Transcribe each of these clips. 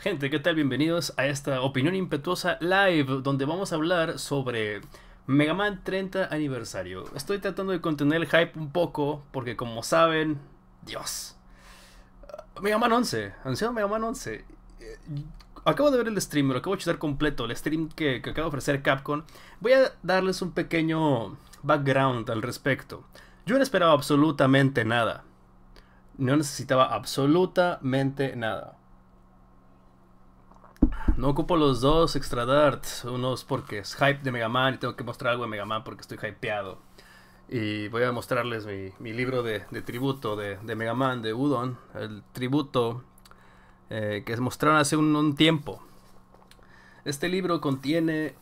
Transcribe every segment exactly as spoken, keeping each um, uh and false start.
Gente, ¿qué tal? Bienvenidos a esta Opinión Impetuosa Live, donde vamos a hablar sobre Mega Man treinta aniversario. Estoy tratando de contener el hype un poco, porque como saben, Dios, Mega Man once, anunciado Mega Man once. Acabo de ver el stream, lo acabo de chutar completo, el stream que, que acaba de ofrecer Capcom. Voy a darles un pequeño background al respecto. Yo no esperaba absolutamente nada. No necesitaba absolutamente nada. No ocupo los dos extra darts, unos porque es hype de Mega Man y tengo que mostrar algo de Mega Man porque estoy hypeado. Y voy a mostrarles mi, mi libro de, de tributo de, de Mega Man, de Udon, el tributo eh, que mostraron hace un, un tiempo. Este libro contiene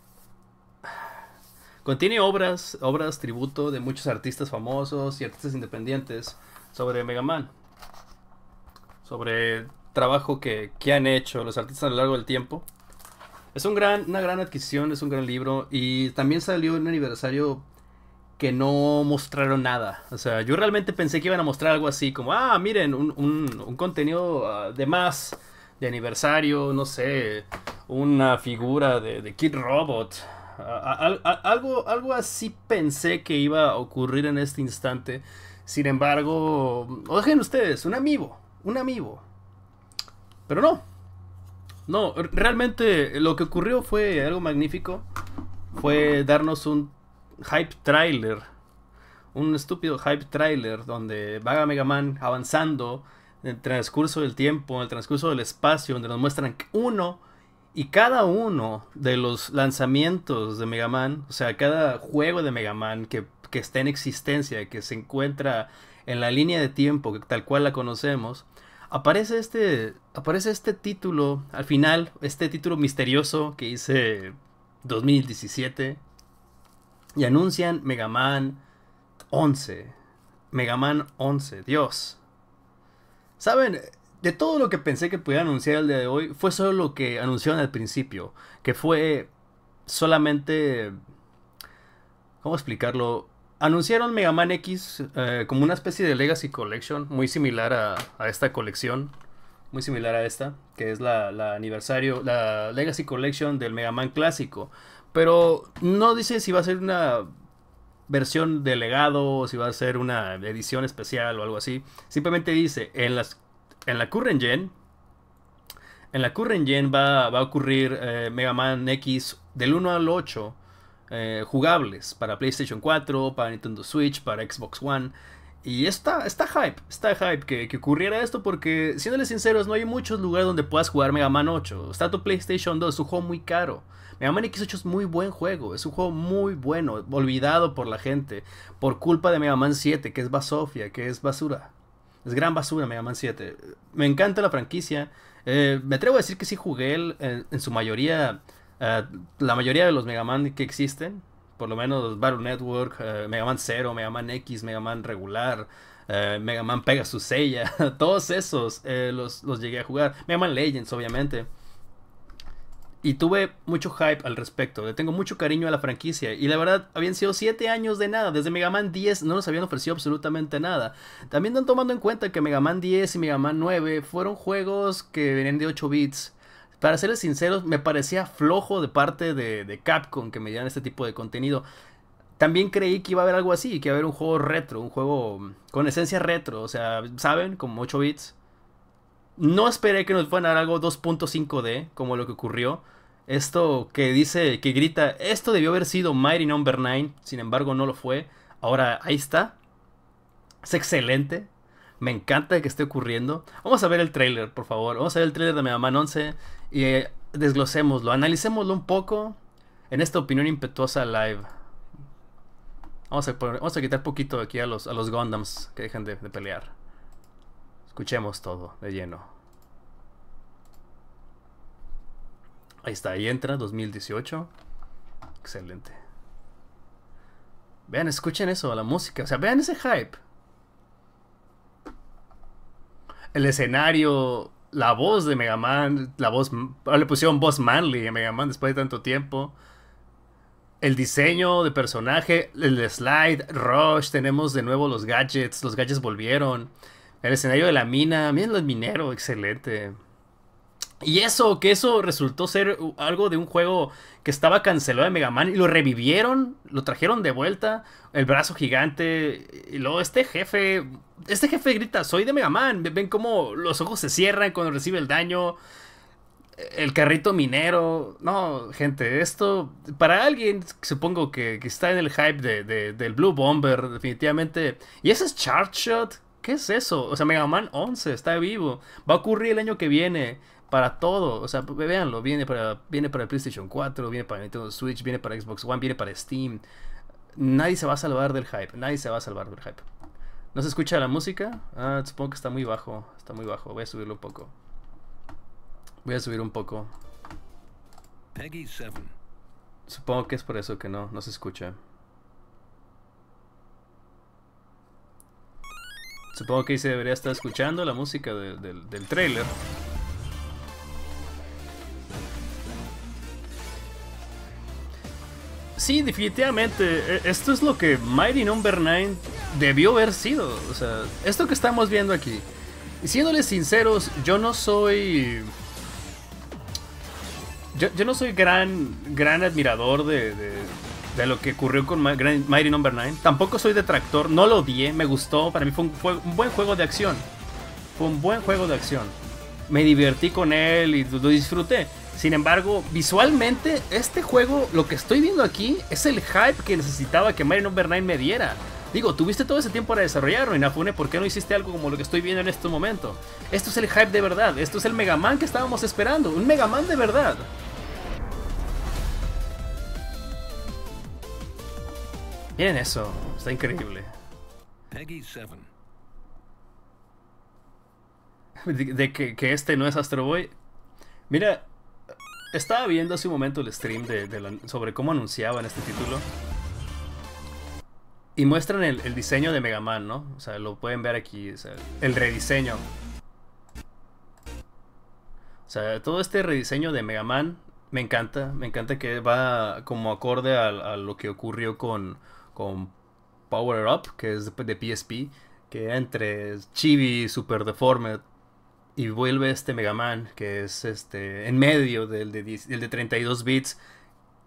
contiene obras, obras tributo de muchos artistas famosos y artistas independientes sobre Mega Man. Sobre trabajo que, que han hecho los artistas a lo largo del tiempo. Es un gran, una gran adquisición, es un gran libro. Y también salió en un aniversario que no mostraron nada. O sea, yo realmente pensé que iban a mostrar algo así como, ah, miren, un, un, un contenido uh, de más, de aniversario, no sé, una figura de, de Kid Robot. Uh, al, a, algo, algo así pensé que iba a ocurrir en este instante. Sin embargo, oigan ustedes, un amiibo, un amiibo. Pero no, no, realmente lo que ocurrió fue algo magnífico. Fue darnos un hype trailer, un estúpido hype trailer donde va Mega Man avanzando en el transcurso del tiempo, en el transcurso del espacio, donde nos muestran uno y cada uno de los lanzamientos de Mega Man. O sea, cada juego de Mega Man que, que está en existencia, que se encuentra en la línea de tiempo que, tal cual la conocemos. Aparece este, aparece este título al final, este título misterioso que hice dos mil diecisiete. Y anuncian Mega Man once. Mega Man once, Dios. ¿Saben? De todo lo que pensé que podía anunciar el día de hoy, fue solo lo que anunciaron al principio. Que fue solamente... ¿Cómo explicarlo? Anunciaron Mega Man X eh, como una especie de Legacy Collection, muy similar a, a esta colección, muy similar a esta, que es la, la aniversario, la Legacy Collection del Mega Man clásico. Pero no dice si va a ser una versión de legado o si va a ser una edición especial o algo así. Simplemente dice, en, las, en la current gen, en la current gen va, va a ocurrir eh, Mega Man X del uno al ocho. Eh, jugables para PlayStation cuatro, para Nintendo Switch, para Xbox One. Y está, está hype, está hype que, que ocurriera esto porque, siéndoles sinceros, no hay muchos lugares donde puedas jugar Mega Man ocho. Está tu PlayStation dos, es un juego muy caro. Mega Man X ocho es muy buen juego, es un juego muy bueno, olvidado por la gente, por culpa de Mega Man siete, que es basofia, que es basura. Es gran basura Mega Man siete. Me encanta la franquicia. Eh, me atrevo a decir que sí jugué el, en, en su mayoría... Uh, la mayoría de los Mega Man que existen, por lo menos Battle Network, uh, Mega Man Zero, Mega Man X, Mega Man regular, uh, Mega Man Pegasus, Sella, todos esos eh, los, los llegué a jugar. Mega Man Legends, obviamente. Y tuve mucho hype al respecto. Le tengo mucho cariño a la franquicia. Y la verdad, habían sido siete años de nada. Desde Mega Man diez no nos habían ofrecido absolutamente nada. También están tomando en cuenta que Mega Man diez y Mega Man nueve fueron juegos que venían de ocho bits. Para serles sinceros, me parecía flojo de parte de, de Capcom que me dieran este tipo de contenido. También creí que iba a haber algo así, que iba a haber un juego retro, un juego con esencia retro. O sea, ¿saben? Como ocho bits. No esperé que nos fueran a dar algo dos punto cinco D, como lo que ocurrió. Esto que dice, que grita, esto debió haber sido Mighty número nueve, sin embargo no lo fue. Ahora, ahí está. Es excelente. Me encanta que esté ocurriendo. Vamos a ver el trailer, por favor. Vamos a ver el trailer de Mega Man once y eh, desglosémoslo, analicémoslo un poco en esta Opinión Impetuosa Live. Vamos a, poner, vamos a quitar poquito aquí a los, a los Gundams que dejan de, de pelear. Escuchemos todo de lleno. Ahí está, ahí entra dos mil dieciocho. Excelente. Vean, escuchen eso, la música. O sea, vean ese hype. El escenario, la voz de Mega Man, la voz, le pusieron voz manly a Mega Man después de tanto tiempo. El diseño de personaje, el slide, rush, tenemos de nuevo los gadgets, los gadgets volvieron. El escenario de la mina, miren los mineros, excelente. Y eso, que eso resultó ser algo de un juego que estaba cancelado de Mega Man. Y lo revivieron, lo trajeron de vuelta. El brazo gigante. Y luego este jefe... Este jefe grita, soy de Mega Man. Ven cómo los ojos se cierran cuando recibe el daño. El carrito minero. No, gente, esto... Para alguien, supongo que, que está en el hype de, de, del Blue Bomber, definitivamente. Y ese es Charge Shot. ¿Qué es eso? O sea, Mega Man once está vivo. Va a ocurrir el año que viene... Para todo, o sea, véanlo, viene para, viene para el PlayStation cuatro, viene para Nintendo Switch, viene para Xbox One, viene para Steam. Nadie se va a salvar del hype, nadie se va a salvar del hype. ¿No se escucha la música? Ah, supongo que está muy bajo, está muy bajo, voy a subirlo un poco. Voy a subir un poco. Peggy siete. Supongo que es por eso que no, no se escucha. Supongo que ahí se debería estar escuchando la música de, de, del trailer. Sí, definitivamente, esto es lo que Mighty número nueve debió haber sido, o sea, esto que estamos viendo aquí. Y siéndoles sinceros, yo no soy... Yo, yo no soy gran, gran admirador de, de, de lo que ocurrió con Mighty número nueve. Tampoco soy detractor, no lo odié, me gustó, para mí fue un, fue un buen juego de acción. Fue un buen juego de acción. Me divertí con él y lo disfruté. Sin embargo, visualmente, este juego, lo que estoy viendo aquí, es el hype que necesitaba que Mega Man número nueve me diera. Digo, tuviste todo ese tiempo para desarrollarlo, Inafune, ¿por qué no hiciste algo como lo que estoy viendo en este momento? Esto es el hype de verdad, esto es el Mega Man que estábamos esperando, un Mega Man de verdad. Miren eso, está increíble. Peggy siete. De, de que, que este no es Astro Boy. Mira... Estaba viendo hace un momento el stream de, de la, sobre cómo anunciaban este título. Y muestran el, el diseño de Mega Man, ¿no? O sea, lo pueden ver aquí, o sea, el rediseño. O sea, todo este rediseño de Mega Man me encanta. Me encanta que va como acorde a, a lo que ocurrió con, con Power Up, que es de, de P S P. Que era entre chibi y super deformed. Y vuelve este Mega Man, que es este en medio del de, el de treinta y dos bits,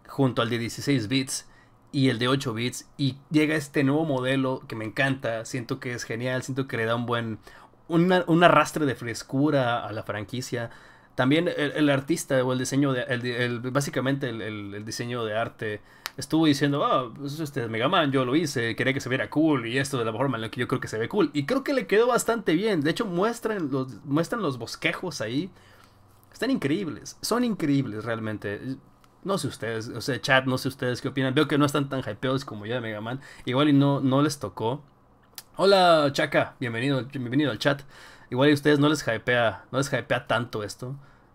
junto al de dieciséis bits y el de ocho bits. Y llega este nuevo modelo que me encanta, siento que es genial, siento que le da un buen una, un arrastre de frescura a la franquicia. También el, el artista o el diseño, de, el, el, básicamente el, el, el diseño de arte estuvo diciendo, ah, oh, pues este es Mega Man, yo lo hice, quería que se viera cool y esto de la forma en la que yo creo que se ve cool. Y creo que le quedó bastante bien, de hecho muestran los, muestran los bosquejos ahí, están increíbles, son increíbles realmente. No sé ustedes, o sea, chat, no sé ustedes qué opinan, veo que no están tan hypeados como yo de Mega Man, igual y no, no les tocó. Hola Chaka, bienvenido, bienvenido al chat, igual y a ustedes no les hypea, no les hypea tanto esto.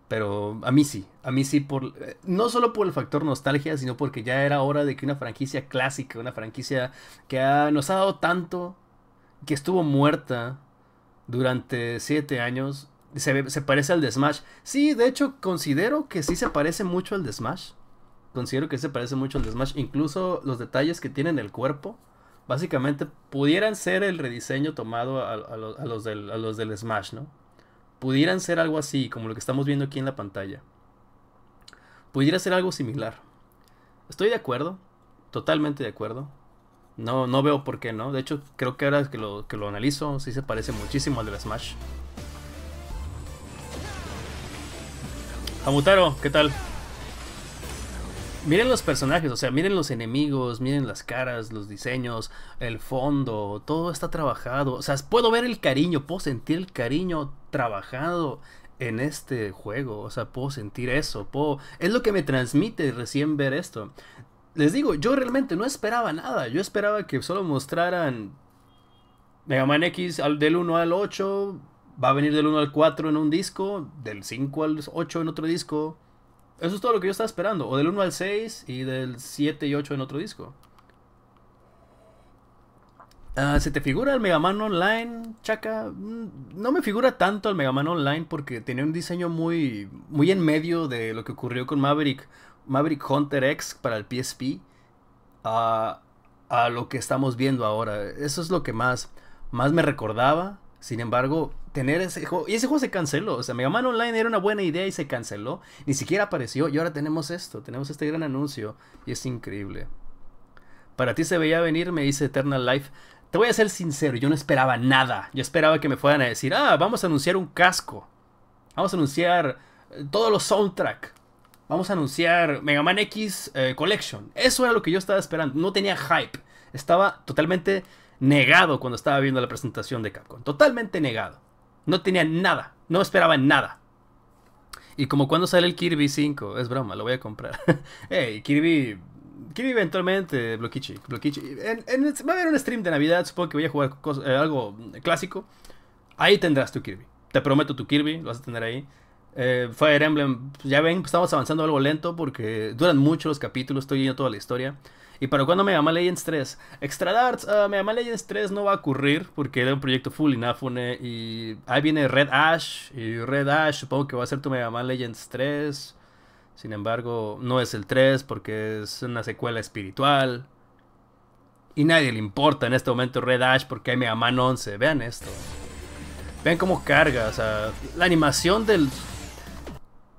Pero a mí sí, a mí sí, por, no solo por el factor nostalgia, sino porque ya era hora de que una franquicia clásica, una franquicia que ha, nos ha dado tanto, que estuvo muerta durante siete años, se, se parece al de Smash. Sí, de hecho, considero que sí se parece mucho al de Smash, considero que se parece mucho al de Smash, incluso los detalles que tienen el cuerpo, básicamente pudieran ser el rediseño tomado a, a, los, a, los, del, a los del Smash, ¿no? Pudieran ser algo así, como lo que estamos viendo aquí en la pantalla. Pudiera ser algo similar. Estoy de acuerdo, totalmente de acuerdo. No, no veo por qué no. De hecho, creo que ahora que lo, que lo analizo, sí se parece muchísimo al de la Smash. Hamutaro, ¿qué tal? Miren los personajes, o sea, miren los enemigos, miren las caras, los diseños, el fondo, todo está trabajado. O sea, puedo ver el cariño, puedo sentir el cariño trabajado en este juego. O sea, puedo sentir eso, puedo... es lo que me transmite recién ver esto. Les digo, yo realmente no esperaba nada. Yo esperaba que solo mostraran Mega Man X del uno al ocho, va a venir del uno al cuatro en un disco, del cinco al ocho en otro disco. Eso es todo lo que yo estaba esperando. O del uno al seis y del siete y ocho en otro disco. Uh, ¿Se te figura el Mega Man Online, Chaka? No me figura tanto el Mega Man Online porque tenía un diseño muy, muy en medio de lo que ocurrió con Maverick, Maverick Hunter X para el P S P. Uh, a lo que estamos viendo ahora. Eso es lo que más, más me recordaba. Sin embargo... tener ese juego. Y ese juego se canceló. O sea, Mega Man Online era una buena idea y se canceló. Ni siquiera apareció. Y ahora tenemos esto. Tenemos este gran anuncio. Y es increíble. Para ti se veía venir, me dice Eternal Life. Te voy a ser sincero. Yo no esperaba nada. Yo esperaba que me fueran a decir, ah, vamos a anunciar un casco. Vamos a anunciar todos los soundtrack. Vamos a anunciar Mega Man X eh, Collection. Eso era lo que yo estaba esperando. No tenía hype. Estaba totalmente negado cuando estaba viendo la presentación de Capcom. Totalmente negado. No tenía nada. No esperaba nada. Y como cuando sale el Kirby cinco. Es broma, lo voy a comprar. Hey, Kirby... Kirby eventualmente... Blokichi. Blokichi. En, en, va a haber un stream de Navidad. Supongo que voy a jugar cos, eh, algo clásico. Ahí tendrás tu Kirby. Te prometo tu Kirby. Lo vas a tener ahí. Eh, Fire Emblem. Ya ven, estamos avanzando algo lento porque duran mucho los capítulos. Estoy viendo toda la historia. ¿Y para cuándo Mega Man Legends tres? Extradarts, uh, Mega Man Legends tres no va a ocurrir porque era un proyecto full Inafune. Y ahí viene Red Ash. Y Red Ash supongo que va a ser tu Mega Man Legends tres. Sin embargo, no es el tres porque es una secuela espiritual. Y nadie le importa en este momento Red Ash porque hay Mega Man once. Vean esto. Vean cómo carga. O sea, la animación del...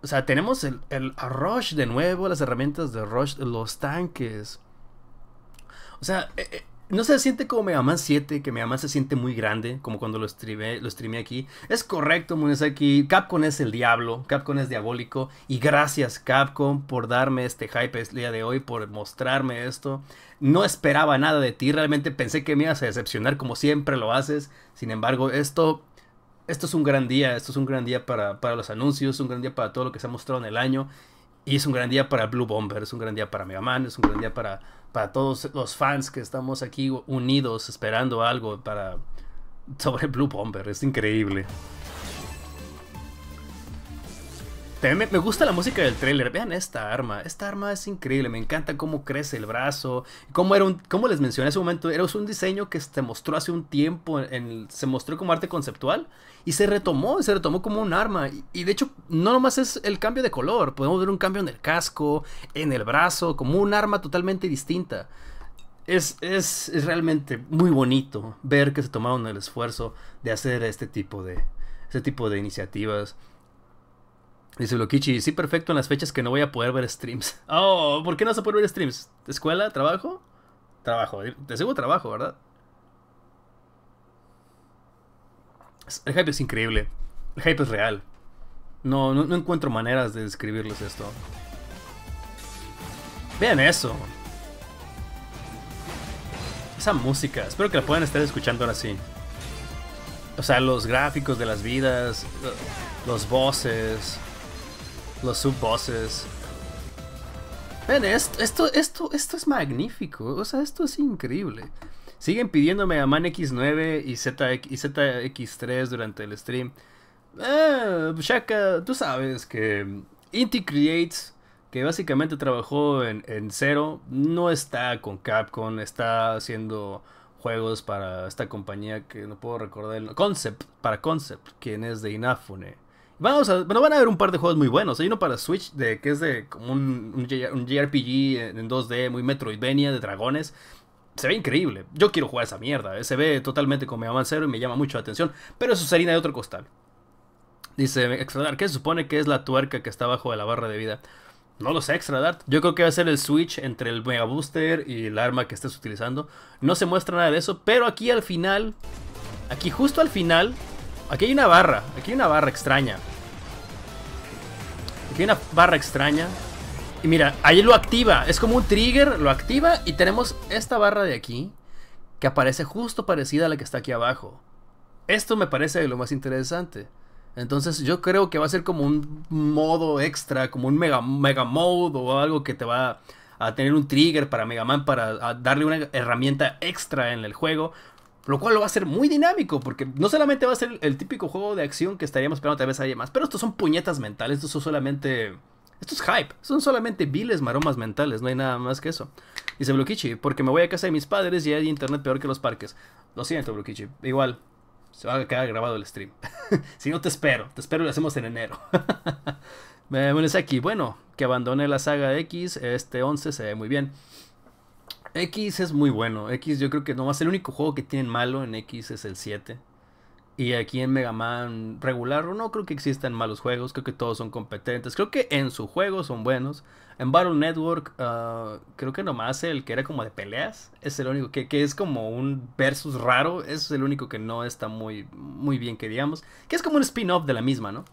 O sea, tenemos el, el rush de nuevo. Las herramientas de rush. Los tanques. O sea, eh, eh, no se siente como Mega Man siete, que Mega Man se siente muy grande, como cuando lo streamé, lo streamé aquí. Es correcto, Munesaki. Capcom es el diablo, Capcom es diabólico. Y gracias, Capcom, por darme este hype el día de hoy, por mostrarme esto. No esperaba nada de ti, realmente pensé que me ibas a decepcionar, como siempre lo haces. Sin embargo, esto... Esto es un gran día, esto es un gran día para, para los anuncios, es un gran día para todo lo que se ha mostrado en el año. Y es un gran día para Blue Bomber, es un gran día para Mega Man, es un gran día para, para todos los fans que estamos aquí unidos esperando algo para sobre Blue Bomber. Es increíble. También me, me gusta la música del trailer. Vean esta arma, esta arma es increíble. Me encanta cómo crece el brazo. Cómo era un, como les mencioné hace un momento, era un diseño que se mostró hace un tiempo, en, en, se mostró como arte conceptual. Y se retomó, se retomó como un arma. Y, y de hecho, no nomás es el cambio de color. Podemos ver un cambio en el casco, en el brazo, como un arma totalmente distinta. Es, es, es realmente muy bonito ver que se tomaron el esfuerzo de hacer este tipo de, este tipo de iniciativas. Dice Blokichi, sí, perfecto en las fechas que no voy a poder ver streams. Oh, ¿por qué no vas a poder ver streams? ¿Escuela? ¿Trabajo? Trabajo. Te seguro trabajo, ¿verdad? El hype es increíble. El hype es real. No, no, no encuentro maneras de describirles esto. Vean eso. Esa música. Espero que la puedan estar escuchando ahora sí. O sea, los gráficos de las vidas. Los bosses. Los sub-bosses. Vean, esto, esto, esto, esto es magnífico. O sea, esto es increíble. Siguen pidiendo Mega Man X nueve y Z X tres durante el stream. Eh, Shaka, tú sabes que Inti Creates, que básicamente trabajó en, en Zero, no está con Capcom, está haciendo juegos para esta compañía que no puedo recordar el Concept, para Concept, quien es de Inafune. Vamos a, bueno, van a haber un par de juegos muy buenos. Hay uno para Switch de, que es de como un, un, un J R P G en dos D, muy Metroidvania, de dragones. Se ve increíble. Yo quiero jugar esa mierda. ¿eh? Se ve totalmente como Mega Man Zero y me llama mucho la atención. Pero eso es harina de otro costal. Dice Extradart, ¿qué se supone que es la tuerca que está abajo de la barra de vida? No lo sé, Extradart. Yo creo que va a ser el switch entre el Mega Booster y el arma que estés utilizando. No se muestra nada de eso. Pero aquí al final, aquí justo al final, aquí hay una barra. Aquí hay una barra extraña. Aquí hay una barra extraña. Y mira, ahí lo activa, es como un trigger, lo activa y tenemos esta barra de aquí que aparece justo parecida a la que está aquí abajo. Esto me parece lo más interesante. Entonces yo creo que va a ser como un modo extra, como un mega, mega mode o algo que te va a tener un trigger para Mega Man para darle una herramienta extra en el juego. Lo cual lo va a hacer muy dinámico, porque no solamente va a ser el típico juego de acción que estaríamos esperando tal vez haya más. Pero estos son puñetas mentales, estos son solamente... Esto es hype, son solamente viles maromas mentales, no hay nada más que eso. Dice Blokichi, porque me voy a casa de mis padres y hay internet peor que los parques. Lo siento, Blokichi, igual, se va a quedar grabado el stream. Si no te espero, te espero y lo hacemos en enero. Bueno, es aquí, bueno, que abandone la saga de X, este once se ve muy bien. X es muy bueno, X yo creo que nomás el único juego que tienen malo en X es el siete. Y aquí en Mega Man regular no creo que existan malos juegos, creo que todos son competentes, creo que en su juego son buenos. En Battle Network uh, creo que nomás el que era como de peleas es el único que, que es como un versus raro, es el único que no está muy, muy bien que digamos, que es como un spin-off de la misma, ¿no?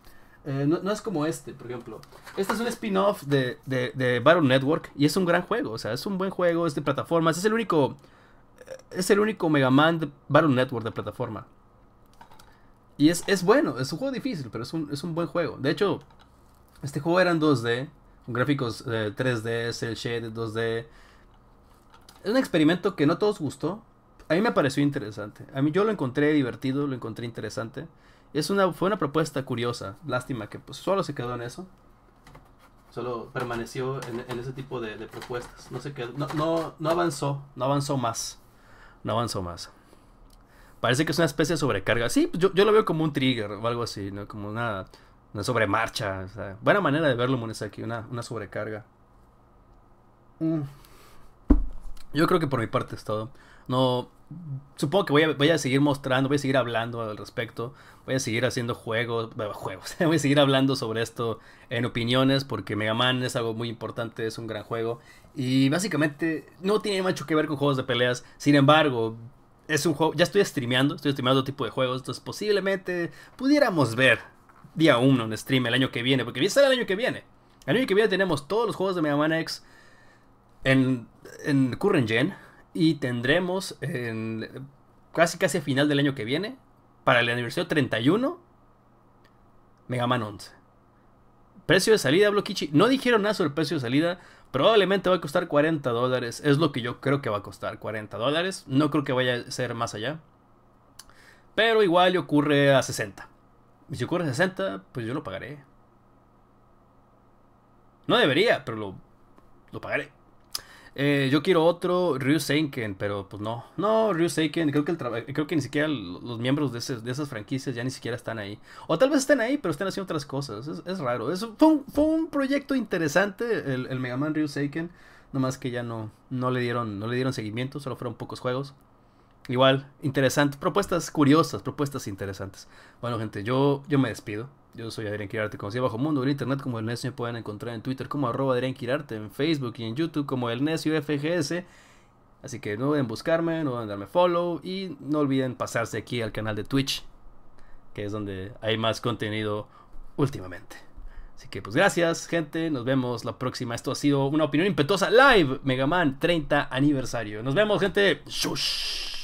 Eh, no, no es como este, por ejemplo. Este es un spin-off de, de, de Battle Network y es un gran juego, o sea, es un buen juego, es de plataformas, es el único, es el único Mega Man de Battle Network de plataforma. Y es, es bueno, es un juego difícil, pero es un, es un buen juego. De hecho, este juego era en dos D, con gráficos eh, tres D, cel shaded, dos D. Es un experimento que no a todos gustó. A mí me pareció interesante. A mí yo lo encontré divertido, lo encontré interesante. Es una, fue una propuesta curiosa. Lástima que pues, solo se quedó en eso. Solo permaneció en, en ese tipo de, de propuestas. No se quedó, no, no, no avanzó, no avanzó más. No avanzó más. Parece que es una especie de sobrecarga. Sí, yo, yo lo veo como un trigger o algo así, ¿no? Como una, una sobremarcha. O sea, buena manera de verlo, Monesaki, una, una sobrecarga. Mm. Yo creo que por mi parte es todo. No, supongo que voy a, voy a seguir mostrando, voy a seguir hablando al respecto. Voy a seguir haciendo juegos, juegos. Voy a seguir hablando sobre esto en opiniones porque Mega Man es algo muy importante, es un gran juego. Y básicamente no tiene mucho que ver con juegos de peleas. Sin embargo... es un juego, ya estoy streameando, estoy streameando otro tipo de juegos, entonces posiblemente pudiéramos ver día uno un stream el año que viene, porque sale el año que viene. El año que viene tenemos todos los juegos de Mega Man X en, en Current Gen y tendremos en, casi casi a final del año que viene, para el aniversario treinta y uno, Mega Man once. Precio de salida, Blokichi, no dijeron nada sobre el precio de salida. Probablemente va a costar cuarenta dólares. Es lo que yo creo que va a costar, cuarenta dólares. No creo que vaya a ser más allá. Pero igual ocurre a sesenta. Y si ocurre a sesenta, pues yo lo pagaré. No debería, pero lo, lo pagaré. Eh, yo quiero otro Ryu Seiken, pero pues no. No, Ryu Seiken, creo que, el creo que ni siquiera los miembros de, ese, de esas franquicias ya ni siquiera están ahí. O tal vez estén ahí, pero están haciendo otras cosas. Es, es raro. Es, fue, un, fue un proyecto interesante el, el Mega Man Ryu Seiken. Nomás que ya no, no, le dieron, no le dieron seguimiento, solo fueron pocos juegos. Igual, interesante. Propuestas curiosas, propuestas interesantes. Bueno, gente, yo, yo me despido. Yo soy Adrián Quirarte, conocido bajo mundo en internet como El Necio. Me pueden encontrar en Twitter como arroba Adrián Quirarte, en Facebook y en YouTube como El Necio F G S. Así que no deben buscarme, no deben darme follow y no olviden pasarse aquí al canal de Twitch, que es donde hay más contenido últimamente. Así que pues gracias, gente. Nos vemos la próxima. Esto ha sido una opinión impetuosa live Mega Man treinta aniversario. Nos vemos, gente. Shush.